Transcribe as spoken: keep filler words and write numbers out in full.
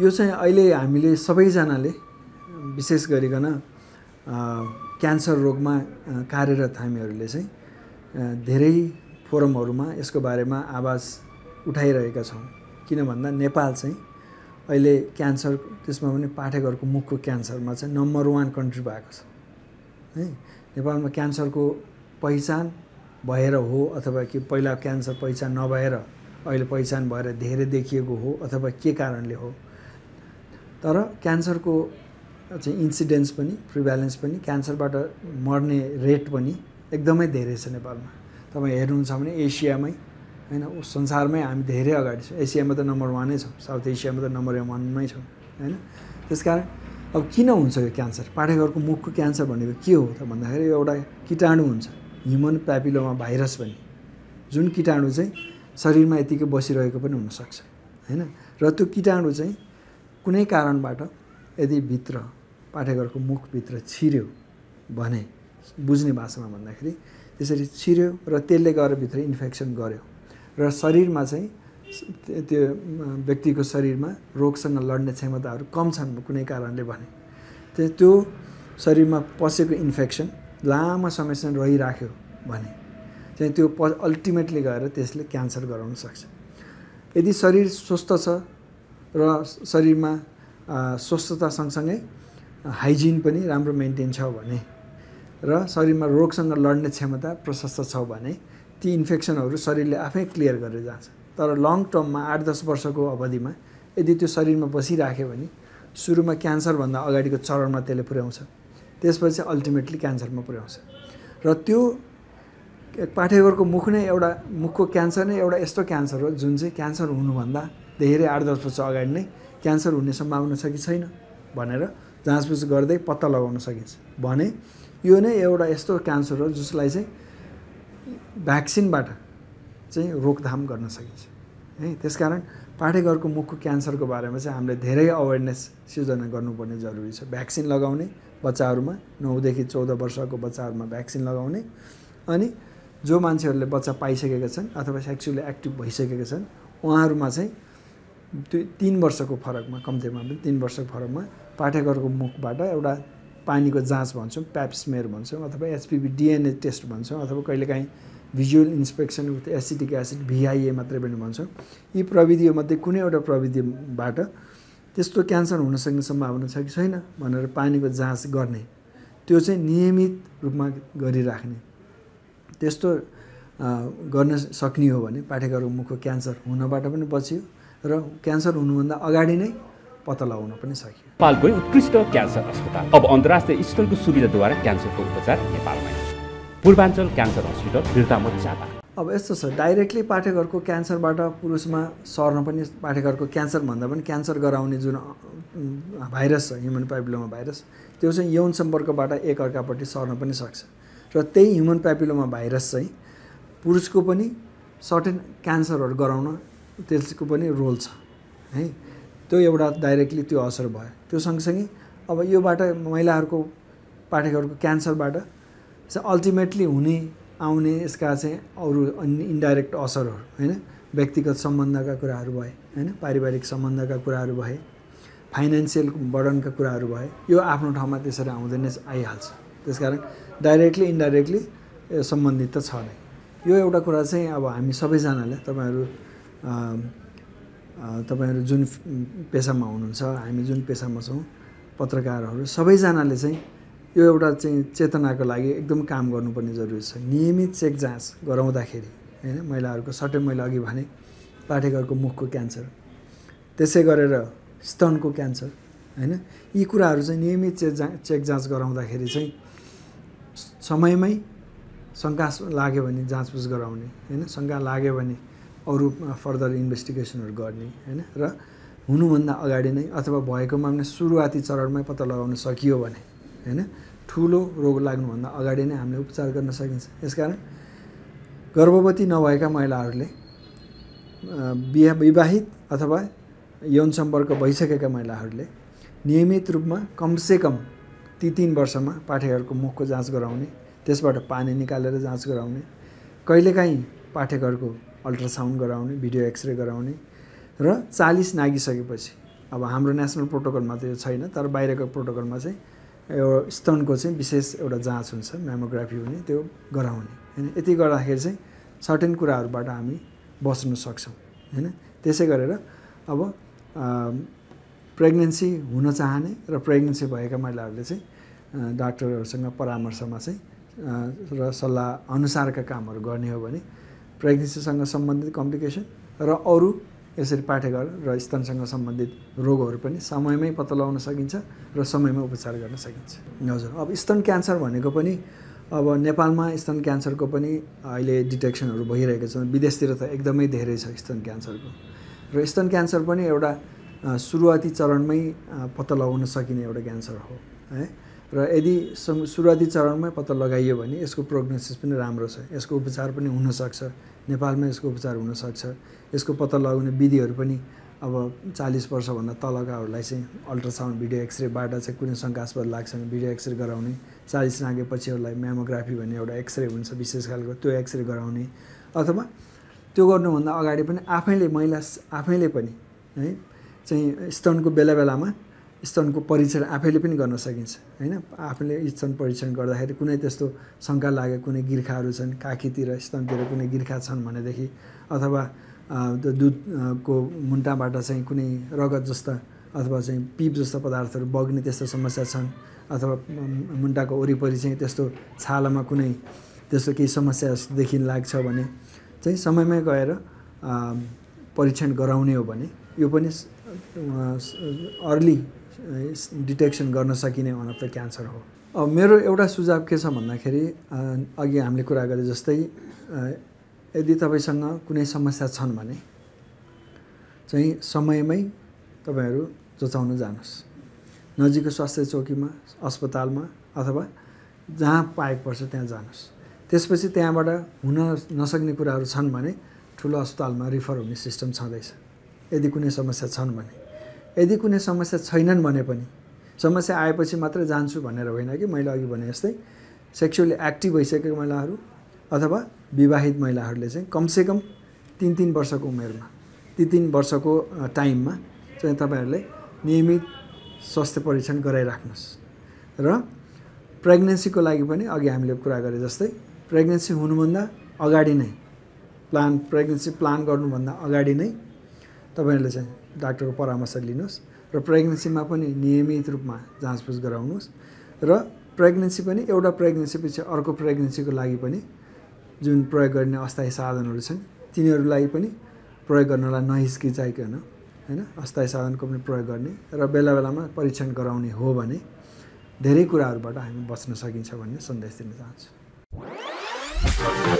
यो चाहिँ अहिले हामीले सबैजनाले विशेष गरिकन क्यान्सर रोगमा कार्यरत हामीहरूले चाहिँ धेरै फोरमहरुमा यसको बारेमा आवाज उठाइरहेका छौं किन भन्दा नेपाल चाहिँ अहिले क्यान्सर त्यसमा पनि पाठेघरको मुखको क्यान्सरमा चाहिँ नम्बर एक कन्ट्री भएको छ है नेपालमा क्यान्सरको पहिचान भएर हो अथवा के पहिला क्यान्सर पहिचान नभएर अहिले पहिचान भएर धेरै देखिएको हो अथवा के कारणले हो तर क्यान्सरको चाहिँ इन्सिडेन्स पनि प्रिभ्यालेन्स पनि क्यान्सरबाट मर्ने रेट पनि एकदमै धेरै छ नेपालमा तपाई हेर्नुहुन्छ भने एशियामै हैन संसारमै हामी धेरै अगाडि छौं एशियामा त नम्बर एक नै छौं साउथ एशियामा त नम्बर एक मै छौं हैन त्यसकारण अब किन हुन्छ यो क्यान्सर पाठेघरको मुखको क्यान्सर भनेको के हो त भन्दाखेरि एउटा कीटाणु हुन्छ ह्युमन प्यापिलोमा भाइरस भन्ने जुन कीटाणु चाहिँ शरीरमा यतिकै बसिरहेको पनि हुन सक्छ हैन र त्यो कीटाणु चाहिँ कुनै कारणबाट यदि भित्र पाठेघरको मुख भित्र छिर्यो भने बुझ्ने भाषामा भन्दाखेरि त्यसरी छिर्यो र त्यसले गएर भित्र इन्फेक्सन गर्यो र शरीरमा चाहिँ त्यो व्यक्तिको शरीरमा रोगसँग लड्ने क्षमताहरू कम छन् कुनै कारणले भने त्यो शरीरमा पसेको इन्फेक्सन लामो समयसम्म रहिराख्यो भने चाहिँ त्यो अल्टिमेटली गएर त्यसले क्यान्सर गराउन सक्छ यदि शरीर स्वस्थ छ र शरीरमा स्वस्थता सँगसँगै हाइजिन पनि राम्रो मेन्टेन छ भने र शरीरमा रोगसँग लड्ने क्षमता प्रशस्त छ भने ती इन्फेक्सनहरू शरीरले आफै क्लियर गरेर जान्छ तर लङ टर्ममा आठ दस वर्षको अवधिमा यदि त्यो शरीरमा बसिराख्यो भने सुरुमा क्यान्सर भन्दा अगाडिको चरणमा त्यसले पुर्याउँछ त्यसपछि अल्टिमेटली क्यान्सरमा पुर्याउँछ र त्यो पाठेघरको मुख नै एउटा मुखको क्यान्सर नै एउटा यस्तो क्यान्सर हो जुन चाहिँ क्यान्सर हुनुभन्दा धेरै आठ दस वर्ष अगाडि नै क्यान्सर हुने सम्भावना छ कि छैन भनेर जाँचबुझ गर्दै पत्ता लगाउन सकिन्छ भने यो नै एउटा यस्तो क्यान्सर हो जसलाई चाहिँ भ्याक्सिनबाट चाहिँ रोकथाम गर्न सकिन्छ है त्यसकारण पाठेघरको मुखको क्यान्सरको बारेमा चाहिँ हामीले धेरै अवेरनेस सिर्जना गर्नुपर्ने जरुरी छ भ्याक्सिन लगाउने बच्चाहरूमा नौदेखि चौध वर्षको बच्चाहरूमा भ्याक्सिन लगाउने अनि जो मान्छेहरूले बच्चा पाइसकेका छन् अथवा सेक्सुअली एक्टिभ भइसकेका छन् उहाँहरूमा चाहिँ तीन वर्षको फरकमा कम्तीमा पनि तीन वर्षको फरकमा पाठेघरको मुखबाट एउटा पानीको जाँच भन्छौं प्याप स्मियर भन्छौं अथवा एचपीभी डीएनए टेस्ट भन्छौं अथवा कहिलेकाहीँ visual inspection with acetic acid भीआईए मात्रै पनि भन्छौं यी प्रविधिमध्ये कुनै एउटा प्रविधिबाट त्यस्तो क्यान्सर हुन सक्ने सम्भावना छ कि छैन भनेर पानीको जाँच गर्ने त्यो चाहिँ नियमित रूपमा गरिराख्ने त्यस्तो गर्न सक्ने हो भने पाठेघरको मुखको क्यान्सर हुनबाट पनि बच्यो र क्यान्सर हुनुभन्दा अगाडि नै पत्ता लगाउन पनि सकियो नेपालको उत्कृष्ट क्यान्सर अस्पताल अब अन्तर्राष्ट्रिय स्तरको सुविधाद्वारा क्यान्सरको उपचार नेपालमै पूर्वाञ्चल क्यान्सर अस्पताल बिर्तामोड चापा अब यस्तो छ डाइरेक्टली पाठेघरको क्यान्सरबाट पुरुषमा सर्न पनि पाठेघरको क्यान्सर भन्दा पनि क्यान्सर गराउने जुन भाइरस छ ह्युमन प्यापिलोमा भाइरस त्यो चाहिँ यौन सम्पर्कबाट एकअर्कापट्टि सर्न पनि सक्छ र त्यही ह्युमन प्यापिलोमा भाइरस चाहिँ पुरुषको पनि सर्टेन क्यान्सरहरु गराउन त्यसको पनि रोल छ है त्यो एउटा डाइरेक्टली त्यो असर भयो त्यो सँगसँगै अब योबाट महिलाहरुको पाठेघरको क्यान्सरबाट चाहिँ अल्टिमेटली हुने आउने यसका चाहिँ अरु अन्य इन्डाइरेक्ट असरहरु हैन व्यक्तिगत सम्बन्धका कुराहरु भए हैन पारिवारिक सम्बन्धका कुराहरु भए फाइनान्शियल बर्डनका कुराहरु भए यो आफ्नो ठाउँमा त्यसरी आउँदैन आइहाल्छ त्यसकारण डाइरेक्टली इन्डाइरेक्टली सम्बन्धित त छ नै यो एउटा कुरा चाहिँ अब हामी सबैजनाले तपाईहरु तपाईहरु जुन पेशामा हुनुहुन्छ हामी जुन पेशामा छौं पत्रकारहरु सबैजनाले चाहिँ यो एउटा चाहिँ चेतनाको लागि एकदम काम गर्नुपर्ने जरुरी छ नियमित चेक जाँच गराउँदाखेरि हैन महिलाहरुको सट्टै मैले अघि भने पाठेघरको मुखको क्यान्सर त्यसै गरेर स्तनको क्यान्सर हैन यी कुराहरु चाहिँ नियमित चेक जाँच गराउँदाखेरि चाहिँ समयमै शंका लाग्यो भने जाँचबुझ गराउने हैन शंका लाग्यो भने अरु फर्दर इन्भेस्टिगेसनहरु गर्ने हैन र हुनुभन्दा अगाडि नै अथवा भएकोमा पनि सुरुवाती चरणमै पत्ता लगाउन सकियो भने हैन ठूलो रोग लाग्नुभन्दा अगाडि नै हामीले उपचार गर्न सकिन्छ यसकारण गर्भवती नभएका महिलाहरुले विवाहित अथवा यौन सम्पर्क भइसकेका महिलाहरुले नियमित रूपमा कम से कम ती तीन वर्षमा पाठेघरको मुखको जाँच गराउने त्यसबाट पानी निकालेर जाँच गराउने कहिलेकाहीँ पाठेघरको अल्ट्रासाउन्ड गराउने भिडियो एक्सरे गराउने र चालीस नागिसकेपछि अब हाम्रो नेशनल प्रोटोकलमा त यो छैन तर बाहिरको प्रोटोकलमा चाहिँ एउटा स्तनको चाहिँ विशेष एउटा जाँच हुन्छ मेमोग्राफी हुने त्यो गराउने हैन यति गर्दाखेरि चाहिँ सर्टेन कुराहरुबाट हामी बस्न सक्छौं हैन त्यसै गरेर अब प्रेग्नेन्सी हुन चाहने र प्रेग्नेन्सी भएका महिलाहरुले चाहिँ डाक्टरहरुसँग परामर्शमा चाहिँ र सल्लाह अनुसारका कामहरु गर्ने हो भने प्रेग्नेन्सीसँग सम्बन्धित कम्प्लिकेसन र अरु यसरी पाठेघर र स्तनसँग सम्बन्धित रोगहरु पनि समयमै पत्ता लगाउन सकिन्छ र समयमै उपचार गर्न सकिन्छ हजुर अब स्तन क्यान्सर भनेको पनि अब नेपालमा स्तन क्यान्सरको पनि अहिले डिटेक्सनहरु भइरहेको छ विदेशतिर त एकदमै धेरै छ स्तन क्यान्सरको र स्तन क्यान्सर पनि एउटा सुरुवाती चरणमै पत्ता लगाउन सकिने एउटा क्यान्सर हो है र यदि सुरुवाती चरणमै पत्ता लगाइयो भने यसको प्रोग्नोसिस पनि राम्रो छ यसको उपचार पनि हुन सक्छ नेपालमा यसको उपचार हुन सक्छ यसको पत्ता लगाउने विधिहरु पनि अब चालीस वर्ष भन्दा तलकाहरुलाई चाहिँ अल्ट्रासाउन्ड भिडियो एक्सरेबाट चाहिँ कुनै शंकास्पद लाग्छ भने भिडियो एक्सरे गराउने चालीस नागेपछिहरुलाई मेमोग्राफी भन्ने एउटा एक्सरे हुन्छ विशेष खालको त्यो एक्सरे गराउने अथवा त्यो गर्नु भन्दा अगाडि पनि आफैले महिला आफैले पनि है चाहिँ स्तनको बेलाबेलामा स्तनको परीक्षण आफैले पनि गर्न सकिन्छ हैन आफैले स्तन परीक्षण गर्दाखेरि कुनै त्यस्तो शंका लागे कुनै गिर्खाहरु छन् काखीतिर स्तनतिर कुनै गिर्खा छन् भने देखि अथवा त्यो दुधको मुन्टाबाट चाहिँ कुनै रगत जस्ता अथवा चाहिँ पिप जस्ता पदार्थहरु बग्ने त्यस्ता समस्या छन् अथवा मुन्टाको ओरीपरि चाहिँ त्यस्तो छालामा कुनै त्यस्तो केही समस्या देखिन लाग्छ भने चाहिँ समयमै गएर परीक्षण गराउने हो भने यो पनि अर्ली डिटेक्सन गर्न सकिने वान अफ द क्यान्सर हो अब मेरो एउटा सुझाव के छ भन्दाखेरि अघि हामीले कुरा गरे जस्तै यदि तपाईसँग कुनै समस्या छन् भने चाहिँ समयमै तपाईहरु जचाउन जानुस् नजिकको स्वास्थ्य चौकीमा अस्पतालमा अथवा जहाँ पाएको पर्छ त्यहाँ जानुस् त्यसपछि त्यहाँबाट हुन नसक्ने कुराहरु छन् भने ठूलो अस्पतालमा रिफर हुने सिस्टम छँदैछ यदि कुनै समस्या छन् भने यदि कुनै समस्या छैनन् भने पनि समस्या आएपछि मात्र जान्छु भनेर होइन कि मैले अघि भने जस्तै सेक्सुअली एक्टिभ भइसकेका महिलाहरु अथवा विवाहित महिलाहरुले चाहिँ कमसेकम तीन तीन वर्षको उमेरमा तीन तीन वर्षको टाइममा चाहिँ तपाईहरुले नियमित स्वास्थ्य परीक्षण गराइराख्नुस् र प्रेग्नेन्सीको लागि पनि अघि हामीले कुरा गरे जस्तै प्रेग्नेन्सी हुनुभन्दा अगाडि नै प्लान प्रेग्नेन्सी प्लान गर्नुभन्दा अगाडि नै तपाईहरुले चाहिँ डाक्टरको परामर्श लिनुस् र प्रेग्नेन्सीमा पनि नियमित रूपमा जाँचबुझ गराउनुस् र प्रेग्नेन्सी पनि एउटा प्रेग्नेन्सी पछि अर्को प्रेग्नेन्सीको लागि पनि जुन प्रयोग गर्ने अस्थायी साधनहरु छन् तिनीहरुलाई पनि प्रयोग गर्नलाई नहिचकिचाइकन हैन अस्थायी साधनको पनि प्रयोग गर्ने र बेलाबेलामा परीक्षण गराउने हो भने धेरै कुराहरुबाट हामी बच्न सकिन्छ भन्ने सन्देश दिन चाहन्छु